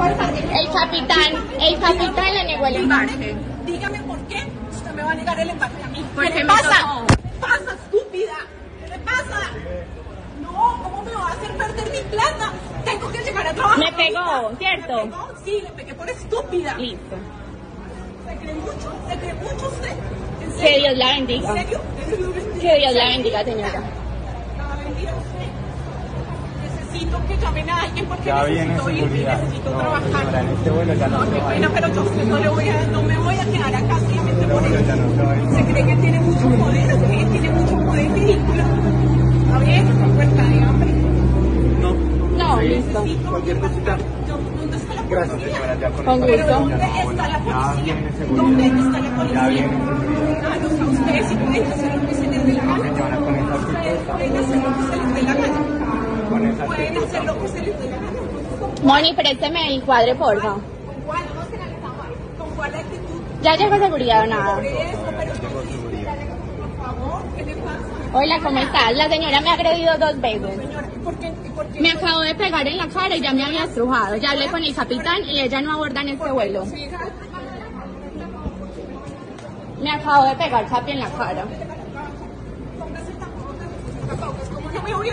El capitán le negó el embarque. Dígame por qué usted me va a negar el embarque a mí. ¿Qué le pasa? ¿Qué le pasa, estúpida? ¿Qué le pasa? No, ¿cómo me va a hacer perder mi plata? Tengo que llegar a trabajar. Me pegó, ¿cierto? ¿Me pegó? Sí, le pegué por estúpida. Listo. ¿Se cree mucho usted? ¿En serio? Que Dios la bendiga. ¿En serio? Que Dios la bendiga, señora. La bendiga usted. Necesito que llamen a alguien porque ya necesito irme y necesito trabajar. Señora, en este vuelo ya no. Qué pena, pero yo usted no me voy a quedar acá solamente por eso. No, ¿se cree que tiene mucho poder? ¿O qué? Tiene mucho poder ridículo. ¿Está bien? ¿Está puerta de hambre? No. No, listo. Cualquier cosita. Gracias, señora, ya con el ¿pero dónde está la policía? ¿Dónde está la policía? Ya viene seguridad. No, no, ustedes sí pueden hacer lo que se les dé la gana. Ustedes pueden hacer lo que se les dé la gana. Pueden hacer lo que se les dé la gana. Moni, présteme el cuadre, por favor. ¿Con cuál? ¿Con cuál actitud? Ya llegó seguridad o nada. Por eso, pero por favor, ¿qué le pasa? Hola, ¿cómo estás? La señora me ha agredido 2 veces. ¿Por qué? Me acabó de pegar en la cara y ya me había estrujado. Ya hablé con el capitán y ella no aborda en este vuelo. Me acabó de pegar Capi en la cara. ¿Cómo no me voy a